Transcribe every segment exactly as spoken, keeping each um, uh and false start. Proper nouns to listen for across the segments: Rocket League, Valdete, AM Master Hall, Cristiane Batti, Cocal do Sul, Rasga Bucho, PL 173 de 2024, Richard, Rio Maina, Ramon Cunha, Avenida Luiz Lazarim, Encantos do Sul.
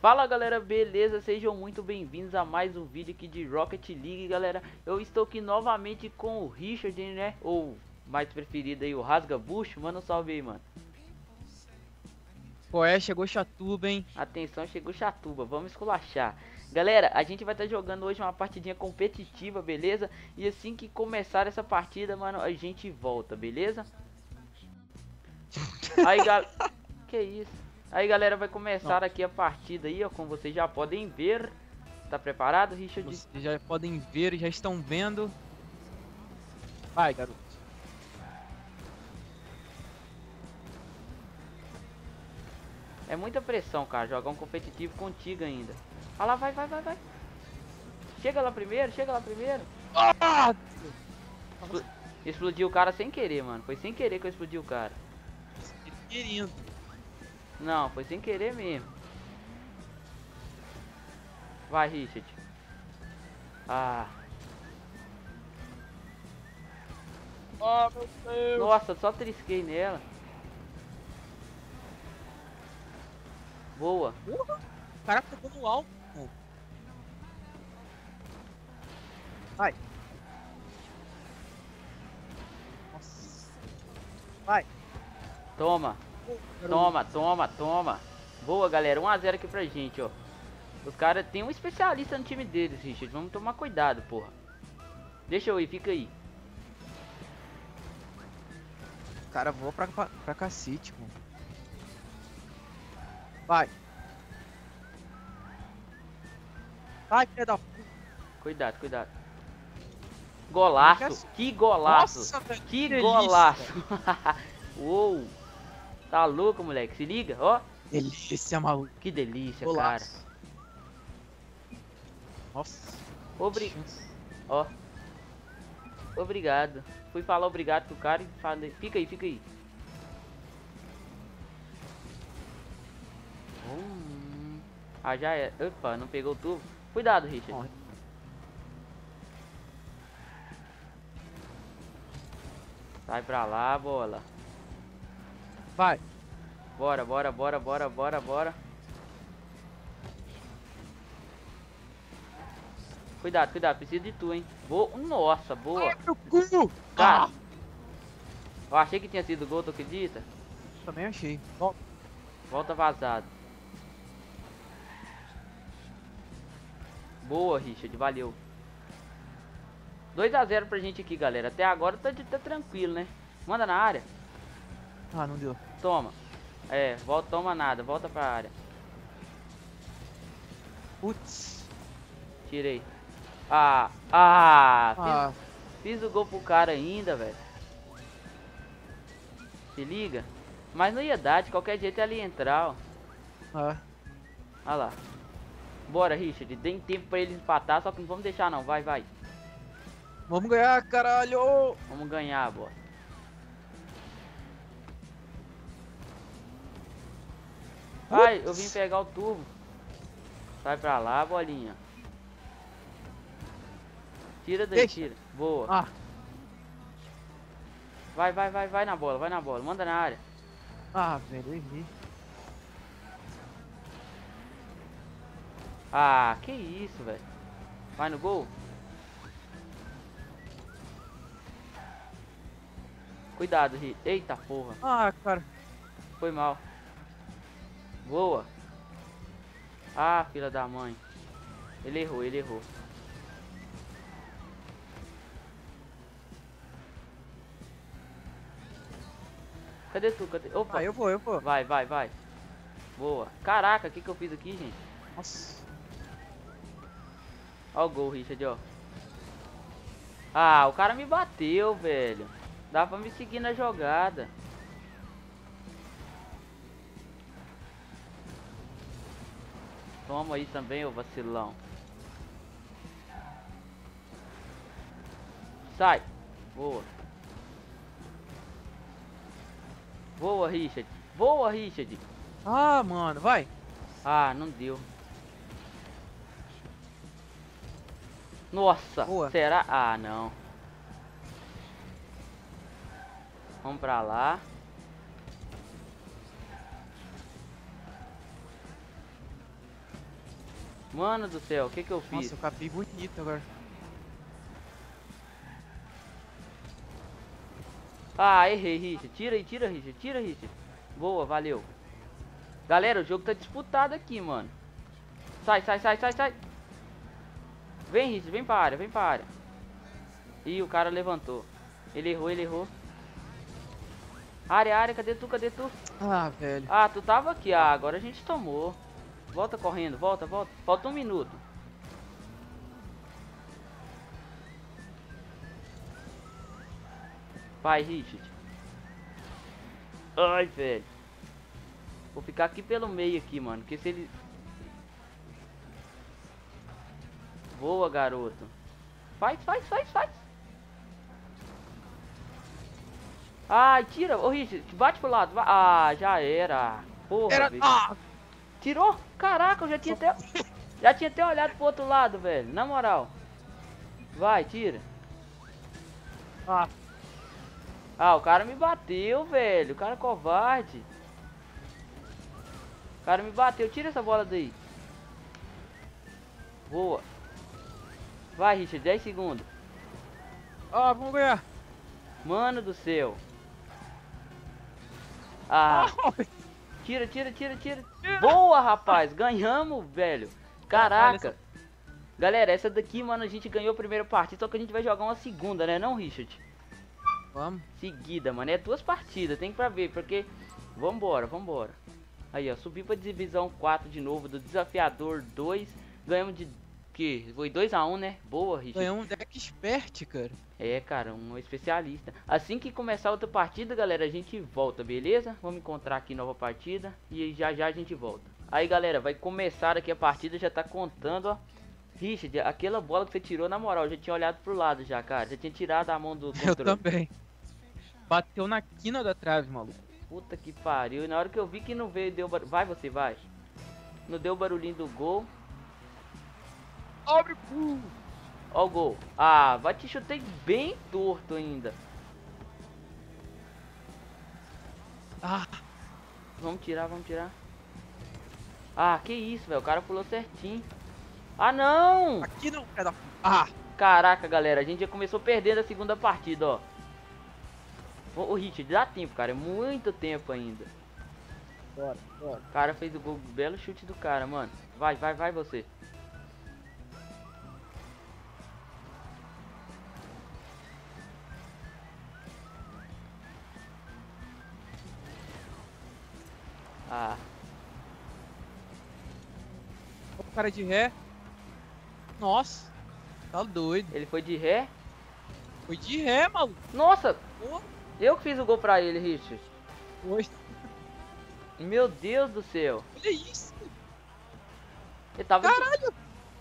Fala galera, beleza? Sejam muito bem-vindos a mais um vídeo aqui de Rocket League, galera. Eu estou aqui novamente com o Richard, né? Ou mais preferido aí, o Rasga Bucho. Manda um salve aí, mano. Pô, é, chegou Chatuba, hein? Atenção, chegou Chatuba, vamos esculachar. Galera, a gente vai estar tá jogando hoje uma partidinha competitiva, beleza? E assim que começar essa partida, mano, a gente volta, beleza? Aí, galera... Que isso? Aí galera, vai começar Não. aqui a partida aí, ó, como vocês já podem ver. Tá preparado, Richard? Vocês já podem ver, já estão vendo. Vai, garoto. É muita pressão, cara, jogar um competitivo contigo ainda. Ah lá, vai, vai, vai, vai. Chega lá primeiro, chega lá primeiro. Ah! Expl... Explodiu o cara sem querer, mano. Foi sem querer que eu explodi o cara. Querendo. Não, foi sem querer mesmo. Vai, Richard. Ah. Oh, meu Deus. Nossa, só trisquei nela. Boa. Uhum. O cara ficou no alto. Vai. Nossa. Vai. Toma. Toma, toma, toma. Boa, galera. um a zero aqui pra gente, ó. Os caras tem um especialista no time deles, Richard. Vamos tomar cuidado, porra. Deixa eu ir, fica aí. Cara, voa pra, pra, pra cacete, mano. Vai. Vai, filha da puta. Cuidado, cuidado. Golaço. Nossa, que golaço. Nossa, que delícia. Golaço. Uou. Tá louco, moleque, se liga, ó. Delícia, maluco. Que delícia, Golaço. Cara. Nossa. Obri... Ó. Obrigado. Fui falar obrigado pro cara e falei, fica aí, fica aí. Hum. Ah, já é. Opa, não pegou o tubo. Cuidado, Richard. Morre. Sai pra lá, bola. Vai. Bora, bora, bora, bora, bora, bora. Cuidado, cuidado. Preciso de tu, hein. Boa. Nossa, boa. Ai, meu cu. Cara. Ah. Eu achei que tinha sido gol, tu acredita? Também achei. Volta. Volta vazado. Boa, Richard. Valeu. dois a zero pra gente aqui, galera. Até agora tá, tá tranquilo, né? Manda na área. Ah, não deu. Toma. É, volta, toma nada. Volta pra área. Putz. Tirei. Ah, ah. ah. Fiz, fiz o gol pro cara ainda, velho. Se liga. Mas não ia dar. De qualquer jeito ela ia entrar, ó. Ah. Olha lá. Bora, Richard. Dê tempo pra eles empatar. Só que não vamos deixar, não. Vai, vai. Vamos ganhar, caralho. Vamos ganhar, bora. Ai, eu vim pegar o tubo. Sai pra lá, bolinha. Tira daí, Deixa. tira. Boa. Ah. Vai, vai, vai, vai na bola, vai na bola. Manda na área. Ah, velho, eu errei. Ah, que isso, velho. Vai no gol. Cuidado, Ri. Eita porra. Ah, cara. Foi mal. Boa. Ah, filha da mãe. Ele errou, ele errou. Cadê tu? Cadê? Opa. Ah, eu vou, eu vou. Vai, vai, vai. Boa. Caraca, o que que eu fiz aqui, gente? Nossa. Ó o gol, Richard, ó. Ah, o cara me bateu, velho. Dá pra me seguir na jogada. Toma aí também, ô vacilão. Sai. Boa. Boa, Richard. Boa, Richard. Ah, mano, vai. Ah, não deu. Nossa, boa. Será? Ah, não. Vamos pra lá. Mano do céu, o que que eu fiz? Nossa, eu capei bonito agora. Ah, errei, Richard. Tira aí, tira, Richard. Tira, Richard. Boa, valeu. Galera, o jogo tá disputado aqui, mano. Sai, sai, sai, sai, sai. Vem, Richard, vem pra área, vem pra área. Ih, o cara levantou. Ele errou, ele errou. Área, área, cadê tu, cadê tu? Ah, velho. Ah, tu tava aqui. Ah, agora a gente tomou. Volta correndo, volta, volta. Falta um minuto. Vai, Richard. Ai, velho. Vou ficar aqui pelo meio aqui, mano. Porque se ele... Boa, garoto. Faz, faz, faz, faz. Ai, tira. Ô, Richard, bate pro lado. Ah, já era. Porra, era... velho. Ah. Tirou? Caraca, eu já tinha até... já tinha até olhado pro outro lado, velho. Na moral. Vai, tira. Ah. Ah, o cara me bateu, velho. O cara é covarde. O cara me bateu. Tira essa bola daí. Boa. Vai, Richard. dez segundos. Ah, vamos ganhar. Mano do céu. Ah. Tira, tira, tira, tira. Boa, rapaz. Ganhamos, velho. Caraca. Galera, essa daqui, mano, a gente ganhou a primeira partida. Só que a gente vai jogar uma segunda, né? Não, Richard? Vamos. Seguida, mano. É duas partidas. Tem pra ver, porque... Vambora, vambora. Aí, ó. Subi pra divisão quatro de novo do Desafiador dois. Ganhamos de... que? Foi dois a um, né? Boa, Richard. Ganhamos um deck expert, cara. É, cara. Um especialista. Assim que começar outra partida, galera, a gente volta, beleza? Vamos encontrar aqui nova partida. E já já a gente volta. Aí, galera. Vai começar aqui a partida. Já tá contando, ó. Richard, aquela bola que você tirou, na moral, eu já tinha olhado pro lado já, cara. Já tinha tirado a mão do controle. Eu também. Bateu na quina da trave, maluco. Puta que pariu. E na hora que eu vi que não veio, deu barulho. Vai, você, vai. Não deu o barulhinho do gol. Abre, pum. Ó o gol. Ah, vai te chutei bem torto ainda. Ah. Vamos tirar, vamos tirar. Ah, que isso, velho. O cara pulou certinho. Ah, não! Aqui não, é da... Ah! Caraca, galera, a gente já começou perdendo a segunda partida, ó. O Richard, dá tempo, cara. É muito tempo ainda. Bora, bora. O cara fez o gol. Belo chute do cara, mano. Vai, vai, vai você. Ah. O cara de ré. Nossa, tá doido. Ele foi de ré? Foi de ré, maluco. Nossa, oh. Eu que fiz o gol pra ele, Richard. Foi. Meu Deus do céu. Olha isso. Ele tava... Caralho, de...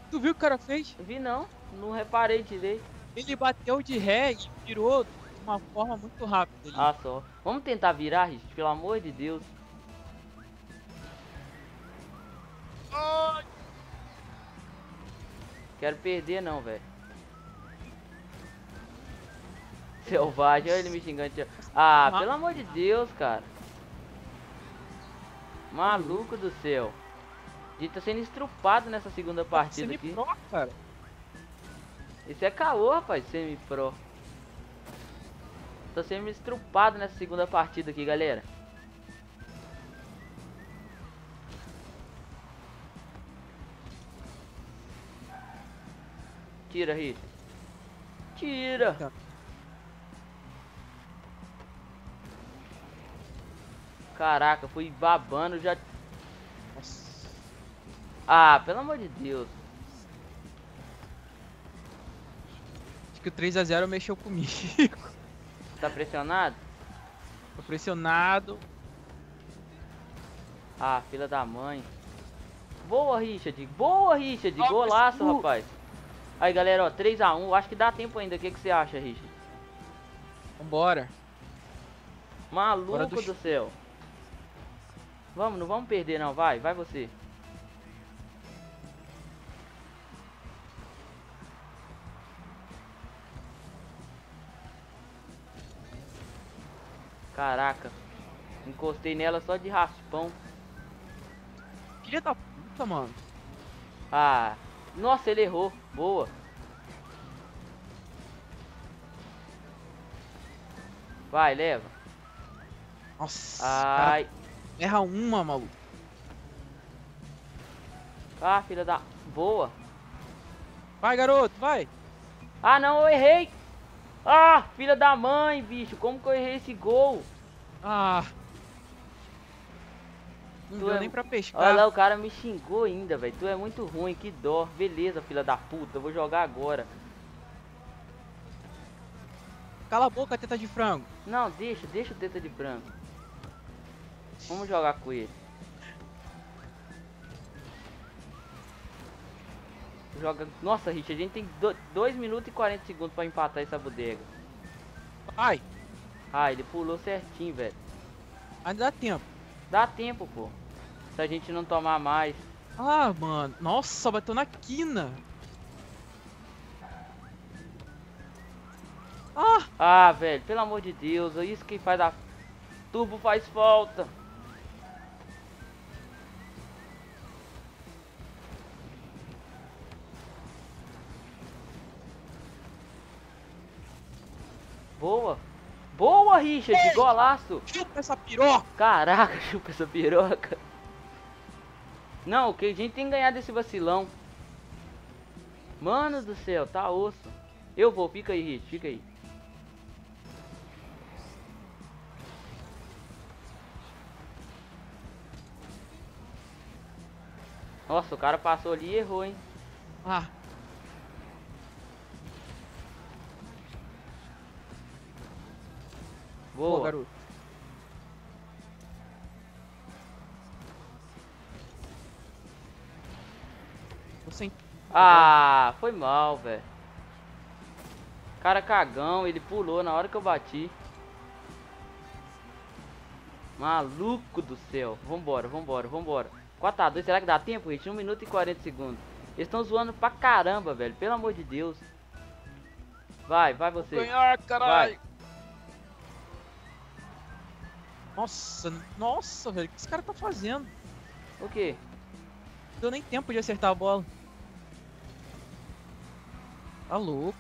tu viu o que o cara fez? Vi não, não reparei direito. Ele bateu de ré e virou de uma forma muito rápida. Ali. Ah, só. Vamos tentar virar, Richard, pelo amor de Deus. Ai. Quero perder não, velho. Selvagem, olha ele me xingando. Ah, pelo amor de Deus, cara. Maluco do céu. A gente tá sendo estrupado nessa segunda partida aqui. Semi-pro, cara. Isso é caô, rapaz, semi-pro. Tô sendo estrupado nessa segunda partida aqui, galera. Tira, Richard. Tira. Caraca, fui babando já. Nossa. Ah, pelo amor de Deus. Acho que o três a zero mexeu comigo. Tá pressionado? Tô pressionado. Ah, filha da mãe. Boa, Richard. Boa, Richard. Oh, golaço, mas... rapaz. Aí, galera, ó, três a um. Acho que dá tempo ainda. O que, que você acha, Richard? Vambora. Maluco do... do céu. Vamos, não vamos perder, não. Vai, vai você. Caraca. Encostei nela só de raspão. Filha da puta, mano. Ah. Nossa, ele errou. Boa. Vai, leva. Nossa. Ai. Erra uma, maluco. Ah, filha da... Boa. Vai, garoto, vai. Ah, não, eu errei. Ah, filha da mãe, bicho. Como que eu errei esse gol? Ah. Não tu deu é... nem pra pescar. Olha lá, o cara me xingou ainda, velho. Tu é muito ruim, que dó. Beleza, filha da puta. Eu vou jogar agora. Cala a boca, teta de frango. Não, deixa, deixa o teta de frango. Vamos jogar com ele. Joga... Nossa, Richard, a gente tem dois minutos e quarenta segundos pra empatar essa bodega. Ai. Ah, ele pulou certinho, velho. Mas dá tempo. Dá tempo, pô. Se a gente não tomar mais. Ah, mano. Nossa, bateu na quina. Ah, ah, velho, pelo amor de Deus, é isso que faz a... Turbo faz falta. Boa. Boa, Richard, ei, golaço. Chupa essa piroca. Caraca, chupa essa piroca. Não, o que a gente tem que ganhar desse vacilão. Mano do céu, tá osso. Eu vou, fica aí, Richard, fica aí. Nossa, o cara passou ali e errou, hein? Ah. Boa, boa, garoto. Você... Ah, foi mal, velho. Cara cagão, ele pulou na hora que eu bati. Maluco do céu. Vambora, vambora, vambora. quatro a dois, será que dá tempo, gente? um minuto e quarenta segundos. Eles estão zoando pra caramba, velho. Pelo amor de Deus. Vai, vai você. Vou ganhar, caralho. Nossa, nossa, velho. O que esse cara tá fazendo? O quê? Não deu nem tempo de acertar a bola. Tá louco.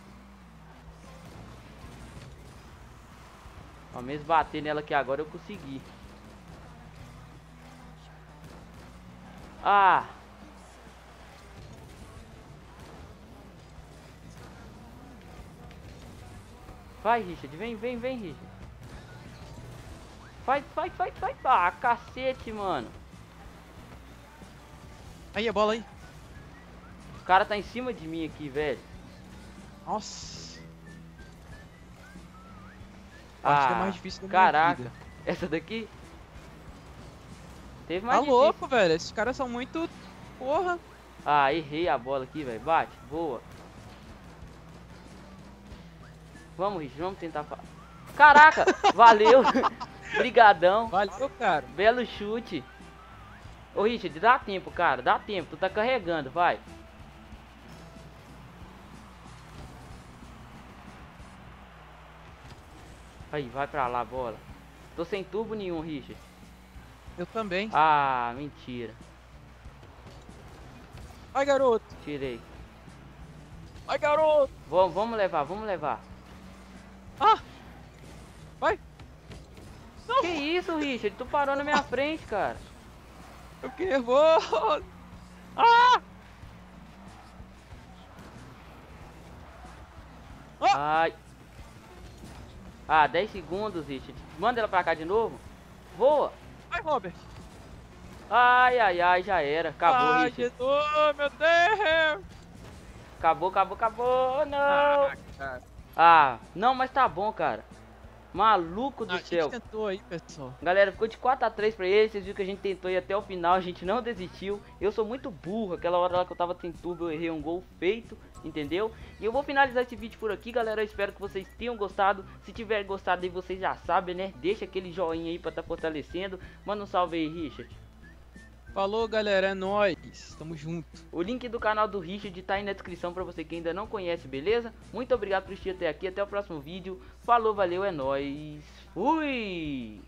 Ao menos bater nela aqui agora eu consegui. Ah! Vai, Richard, vem, vem, vem, Richard. Vai, vai, vai, vai, ah, cacete, mano. Aí, a bola aí. O cara tá em cima de mim aqui, velho. Nossa. Ah, acho que é mais difícil da minha caraca. Vida. Essa daqui? Teve mais tá difícil. Louco, velho. Esses caras são muito... Porra. Ah, errei a bola aqui, velho. Bate. Boa. Vamos, Richard. Vamos tentar... Fa... Caraca. Valeu. Brigadão. Valeu, cara. Belo chute. Ô, Richard, dá tempo, cara. Dá tempo. Tu tá carregando. Vai. Aí, vai pra lá, bola. Tô sem turbo nenhum, Richard. Eu também. Ah, mentira. Vai, garoto. Tirei. Vai, garoto. Vamos, vamos levar, vamos levar. Ah! Vai. Não. Que isso, Richard? Tu parou na minha frente, cara. Eu que nervoso. Ah! Ah! Ai. Ah, dez segundos, Richard. Manda ela pra cá de novo. Voa. Vai, Robert. Ai, ai, ai, já era. Acabou, ai, Richard. Jesus, meu Deus. Acabou, acabou, acabou. Não. Ah, ah, não, mas tá bom, cara. Maluco do ah, céu. A gente tentou aí, pessoal. Galera, ficou de quatro a três pra ele. Vocês viram que a gente tentou ir até o final. A gente não desistiu. Eu sou muito burro. Aquela hora lá que eu tava sem turbo, eu errei um gol feito. Entendeu? E eu vou finalizar esse vídeo por aqui, galera. Eu espero que vocês tenham gostado. Se tiver gostado aí, vocês já sabem, né? Deixa aquele joinha aí pra tá fortalecendo. Manda um salve aí, Richard. Falou, galera, é nóis, tamo junto. O link do canal do Richard tá aí na descrição pra você que ainda não conhece, beleza? Muito obrigado por assistir até aqui, até o próximo vídeo. Falou, valeu, é nóis. Fui!